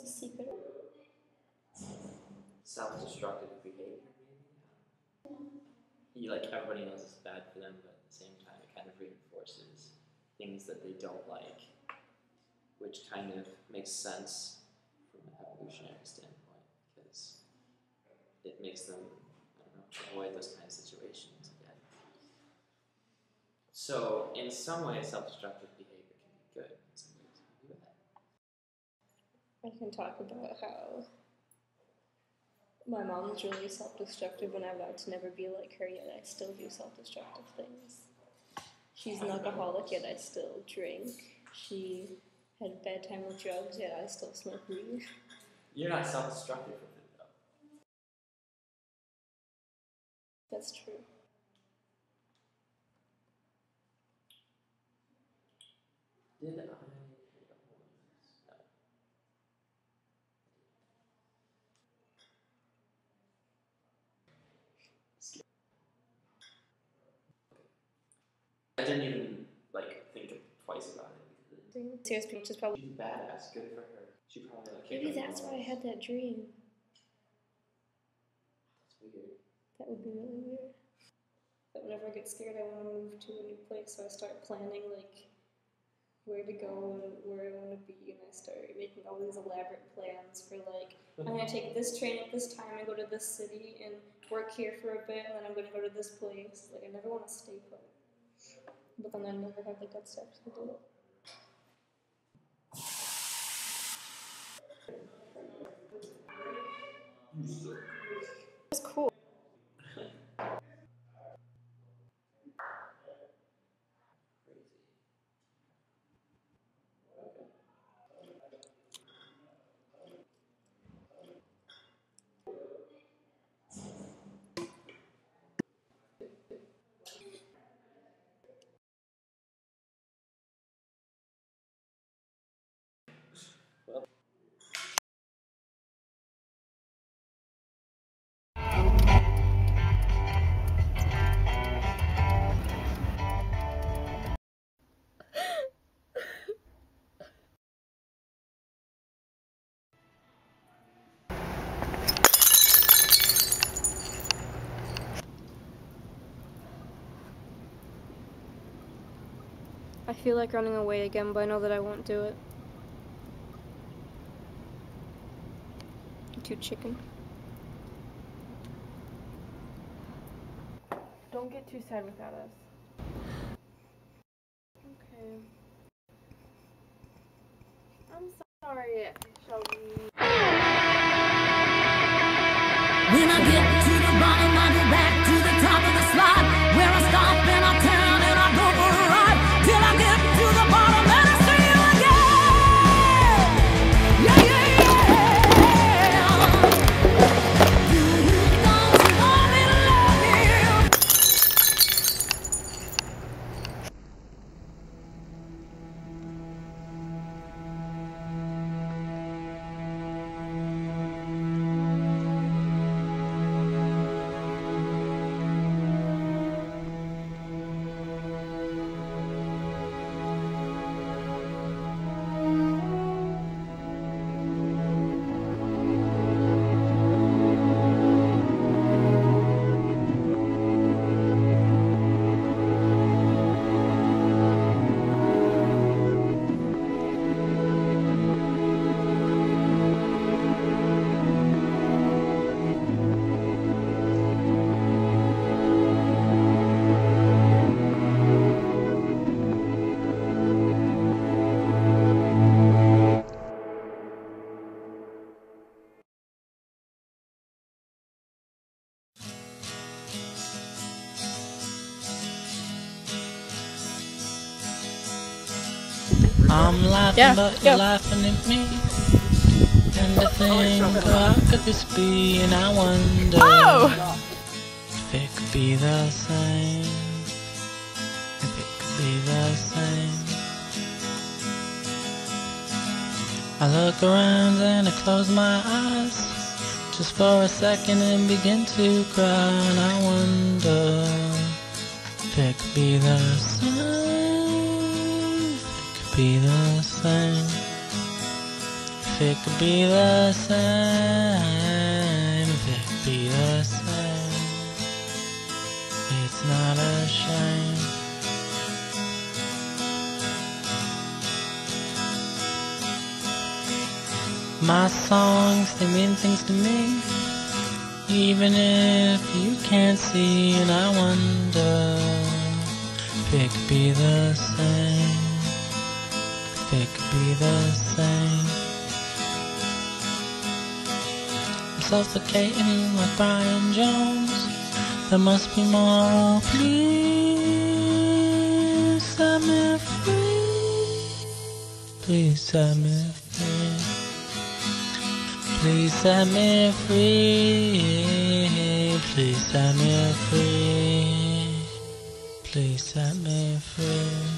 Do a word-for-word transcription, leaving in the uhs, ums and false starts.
It's a secret. Self-destructive behavior, maybe? You, like, everybody knows it's bad for them, but at the same time it kind of reinforces things that they don't like, which kind of makes sense from an evolutionary standpoint, because it makes them, I don't know, avoid those kind of situations again. So, in some ways, self-destructive behavior can be good, in some ways it can be bad. I can talk about how my mom was really self-destructive when I vowed to never be like her, yet I still do self-destructive things. She's an alcoholic, yet I still drink. She had a bad time with drugs, yet I still smoke weed. You're not self-destructive with it, though. That's true. Did I... No. I didn't even, like, think twice about it. Because serious people just probably... She's badass, good for her. She probably, like... Maybe that's why I had that dream. That's weird. That would be really weird. But whenever I get scared, I want to move to a new place, so I start planning, like, where to go and where I want to be, and I start making all these elaborate plans for, like, I'm going to take this train at this time and go to this city and work here for a bit, and then I'm going to go to this place. Like, I never want to stay put. But then I never have the guts to actually do it. It's cool. I feel like running away again, but I know that I won't do it. I'm too chicken. Don't get too sad without us. Okay. I'm sorry, Shelby. When I get to the bottom, I go back to the top of the slide, where I stop and I turn and I go for a ride. Till I get to the bottom and I see you again. Yeah, yeah, yeah. Do you know you want me to love I'm laughing, yeah, but you're yeah. laughing at me. And I think, oh, what could this be? And I wonder oh. if it could be the same. If it could be the same. I look around and I close my eyes just for a second and begin to cry. And I wonder if it could be the same. Be the same. If it could be the same, if it could be the same, it's not a shame. My songs, they mean things to me, even if you can't see. And I wonder if it could be the same, if it could be the same. I'm suffocating like Brian Jones. There must be more. Oh, please set me free. Please set me free. Please set me free. Please set me free. Please set me free.